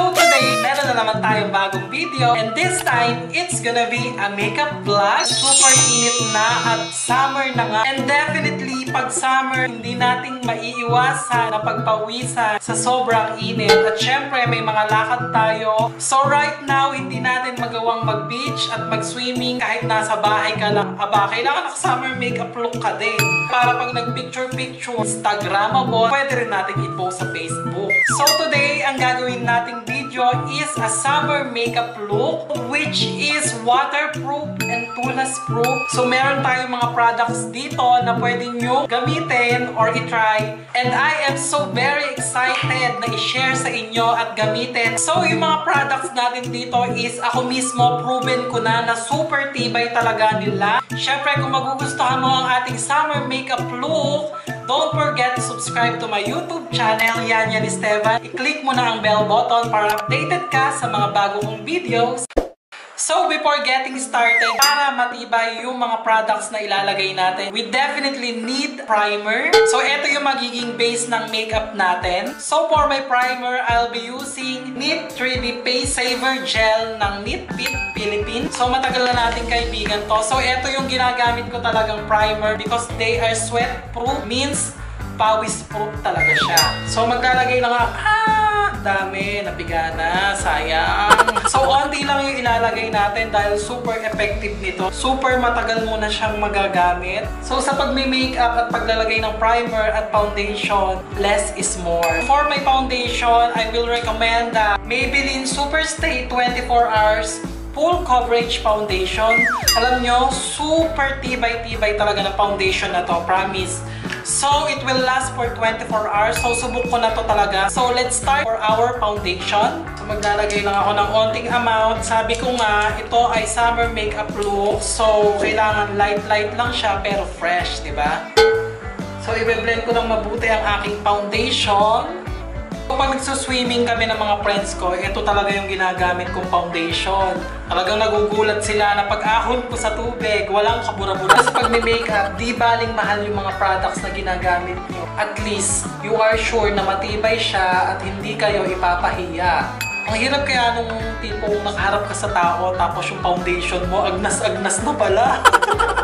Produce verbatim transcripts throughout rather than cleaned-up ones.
So today, meron na naman tayong bagong video, and this time, it's gonna be a makeup vlog. Super init na at summer na nga. And definitely, pag summer, hindi nating maiiwasan na pagpawisan sa sobrang init. At syempre, may mga lakad tayo. So right now, hindi natin magawang mag-beach at mag-swimming kahit nasa bahay ka lang. Aba, kailangan naka-summer makeup look ka din. Para pag nag-picture-picture, Instagramable, pwede rin natin i-post sa Facebook. So today, ang gagawin nating video is a summer makeup look which is waterproof and tulas proof. So meron tayong mga products dito na pwede nyo gamitin or i-try. And I am so very excited na i-share sa inyo at gamitin. So yung mga products natin dito is ako mismo proven ko na na super tibay talaga nila. Syempre kung magugustuhan mo ang ating summer makeup look, don't forget to subscribe to my YouTube channel, Yan-Yan Esteban. I-click mo na ang bell button para updated ka sa mga bago kong videos. So before getting started, para matibay yung mga products na ilalagay natin, we definitely need primer. So ito yung magiging base ng makeup natin. So for my primer, I'll be using Neat Feat Face Saver Gel ng Neat Feat Philippines. So matagal na natin kaibigan to. So ito yung ginagamit ko talagang primer because they are sweat proof, means pawis proof talaga siya. So maglalagay lang ako. Ah! Dami, napigana, sayang. So, onti lang yung ilalagay natin dahil super effective nito. Super matagal muna siyang magagamit. So, sa pagme-makeup at paglalagay ng primer at foundation, less is more. For my foundation, I will recommend the Maybelline Super Stay twenty-four hours Full Coverage Foundation. Alam nyo, super tibay-tibay talaga ng foundation na to, promise. So, it will last for twenty-four hours. So, subok ko na to talaga. So, let's start for our foundation. So, maglalagay lang ako ng onting amount. Sabi ko nga, ito ay summer makeup look. So, kailangan light-light lang siya pero fresh, di ba? So, i-blend ko ng mabuti ang aking foundation. Kapag nagsuswimming kami ng mga friends ko, ito talaga yung ginagamit kong foundation. Talagang nagugulat sila na pag-ahon ko sa tubig, walang kabura-bura. Kasi pag may makeup, di baling mahal yung mga products na ginagamit nyo. At least, you are sure na matibay siya at hindi kayo ipapahiya. Ang hirap kaya nung tipong nakaharap ka sa tao tapos yung foundation mo, agnas-agnas na pala.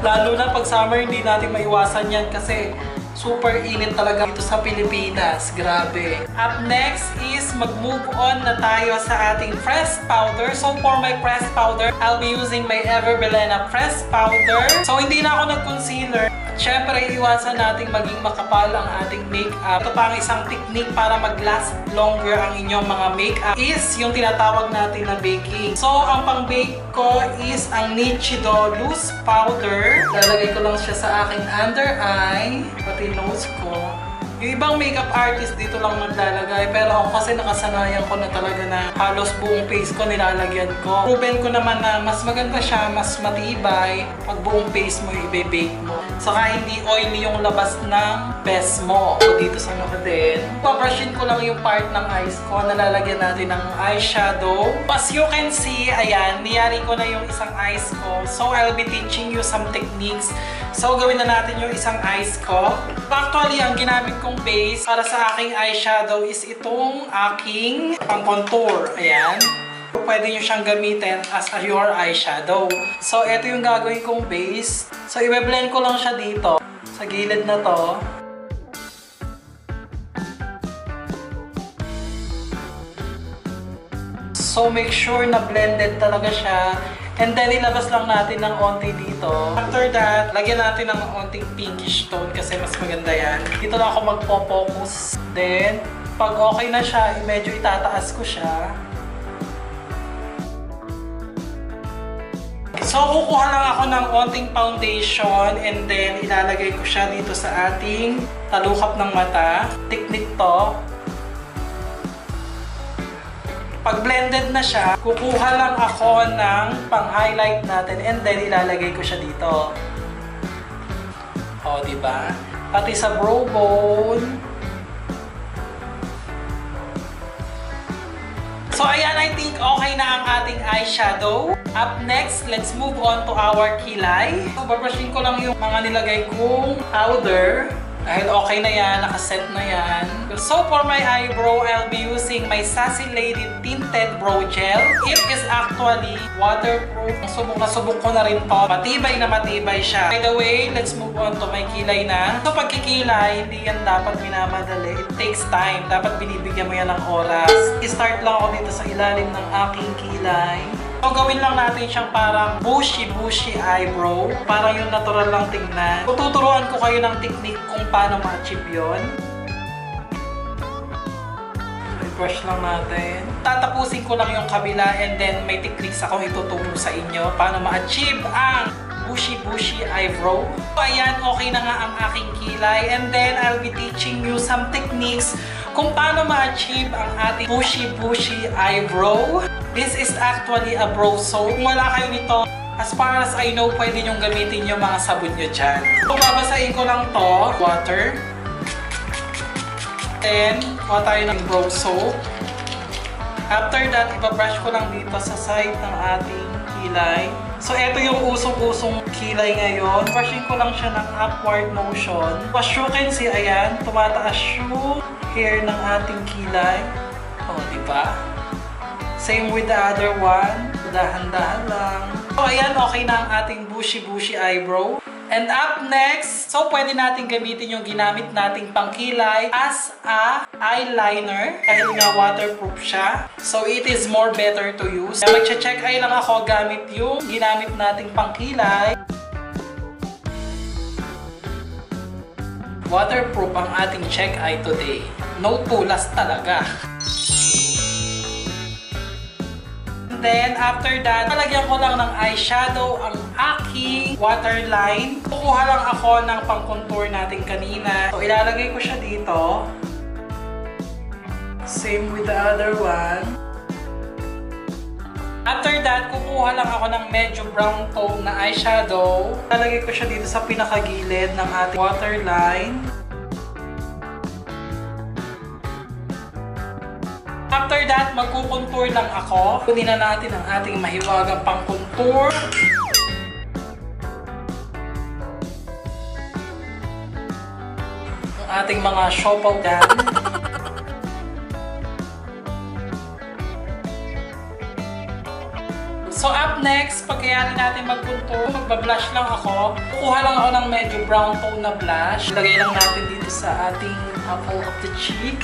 Lalo na pag summer, hindi natin maiwasan yan kasi super init talaga dito sa Pilipinas. Grabe. Up next is mag-move on na tayo sa ating pressed powder. So for my pressed powder, I'll be using my Ever Bilena pressed powder. So hindi na ako nag-concealer. Siyempre, iwasan natin maging makapal ang ating makeup. Ito pa ang isang technique para mag-last longer ang inyong mga makeup is yung tinatawag natin na baking. So, ang pang-bake ko is ang Nichido loose powder. Lalagay ko lang siya sa aking under eye, pati nose ko. Yung ibang makeup artist dito lang maglalagay, pero ako kasi nakasanayan ko na talaga na halos buong face ko nilalagyan ko. Proven ko naman na mas maganda siya, mas matibay pag buong face mo i-bake mo. Saka hindi oily yung labas ng best mo. So dito sa naka din, pabrushin ko lang yung part ng eyes ko, nalalagyan natin ng eyeshadow. As you can see, ayan, niyari ko na yung isang eyes ko. So I'll be teaching you some techniques. So gawin na natin yung isang eyes ko. Actually, ang ginamit ko yung base para sa aking eyeshadow is itong aking pang-contour. Ayan. Pwede nyo siyang gamitin as a your eyeshadow. So, ito yung gagawin kong base. So, i-blend ko lang siya dito. Sa gilid na to. So, make sure na blended talaga siya. And then, ilabas lang natin ng onti dito. After that, lagyan natin ng onting pinkish tone kasi mas maganda yan. Dito lang ako magpo-focus. Then, pag okay na siya, medyo itataas ko siya. So, kukuha lang ako ng onting foundation and then ilalagay ko siya dito sa ating talukap ng mata. Technique to. Pag blended na siya, kukuha lang ako ng pang-highlight natin and then ilalagay ko siya dito. O, diba? Pati sa brow bone. So, ayan, I think okay na ang ating eyeshadow. Up next, let's move on to our kilay. So, babrushing ko lang yung mga nilagay kong powder. And okay na yan, nakaset na yan. So for my eyebrow, I'll be using my Sace Lady Tinted Brow Gel. It is actually waterproof. Subok na subok ko na rin po. Matibay na matibay siya. By the way, let's move on to my kilay na. So pagkikilay, hindi yan dapat minamadali. It takes time. Dapat binibigyan mo yan ng oras. I-start lang ako dito sa ilalim ng aking kilay. So gawin lang natin siyang parang bushy-bushy eyebrow. Parang yung natural lang tingnan. Tuturuan ko kayo ng technique kung paano ma-achieve yun. I-brush lang natin. Tatapusin ko lang yung kabila and then may techniques akong ituturo sa inyo paano ma-achieve ang bushy-bushy eyebrow. So ayan, okay na nga ang aking kilay. And then I'll be teaching you some techniques kung paano ma-achieve ang ating bushy-bushy eyebrow. This is actually a brow soap. Kung wala kayo nito, as far as I know, pwede nyong gamitin yung mga sabon nyo dyan. So, babasahin ko lang to. Water. Then, kuha tayo ng brow soap. After that, ibabrush ko lang dito sa side ng ating kilay. So, eto yung usong-usong kilay ngayon. Brushing ko lang siya ng upward motion. As you can see, ayan, tumataas yung hair ng ating kilay. O, diba? Same with the other one. Dahan-dahan lang. So, ayan, okay na ang ating bushy-bushy eyebrow. And up next, so pwede natin gamitin yung ginamit nating pangkilay as a eyeliner. Dahil nga waterproof siya. So, it is more better to use. Kaya mag-check eye lang ako gamit yung ginamit nating pangkilay. Waterproof ang ating check eye today. No tulas talaga. Then, after that, talagyan ko lang ng eyeshadow ang aking waterline. Kukuha lang ako ng pang-contour natin kanina. So, ilalagay ko siya dito. Same with the other one. After that, kukuha lang ako ng medyo brown tone na eyeshadow. Ilalagay ko siya dito sa pinakagilid ng ating waterline. After that, magkukontour lang ako. Kunin na natin ang ating mahiwagang pang-contour. Ang ating mga shopaw gan. So up next, pagkayari natin mag-contour, magbablush lang ako. Kukuha lang ako ng medyo brown tone na blush. Ilagay lang natin dito sa ating apple of the cheek.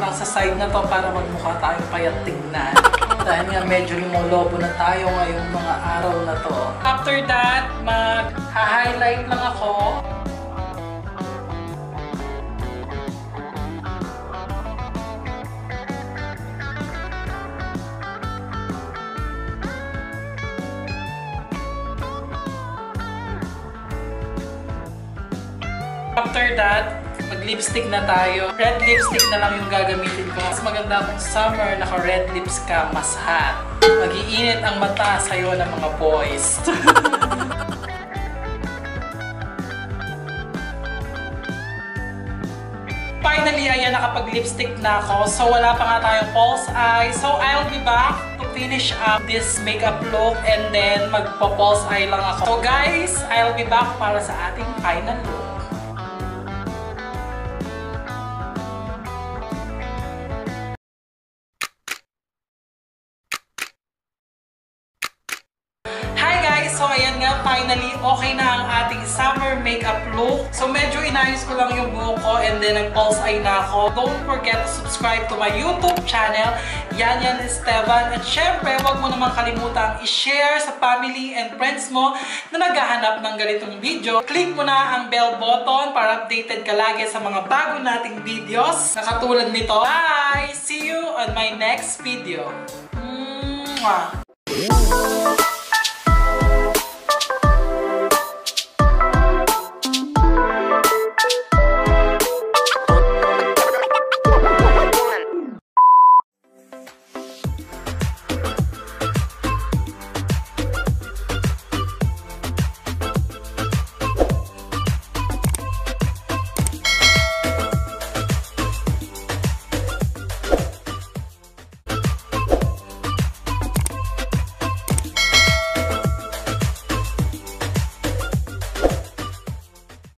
Lang sa side na to para magmukha tayo payat tingnan. Dahil nga medyo lumolobo na tayo ngayong mga araw na to. After that, mag-highlight lang ako. After that, mag-lipstick na tayo. Red lipstick na lang yung gagamitin ko. Mas maganda kung summer, naka-red lips ka, mas hot. Mag-iinit ang mata sa'yo ng mga boys. Finally, ayan, nakapag-lipstick na ako. So, wala pa nga tayong false eye. So, I'll be back to finish up this makeup look and then magpa-false eye lang ako. So, guys, I'll be back para sa ating final look. So, ayan nga, finally, okay na ang ating summer makeup look. So, medyo inayos ko lang yung buhok ko and then nag-false eye na ako. Don't forget to subscribe to my YouTube channel, Yan-Yan Esteban. At syempre, huwag mo naman kalimutan i-share sa family and friends mo na naghahanap ng ganitong video. Click mo na ang bell button para updated ka lagi sa mga bago nating videos na katulad nito. Bye! See you on my next video. Mwah!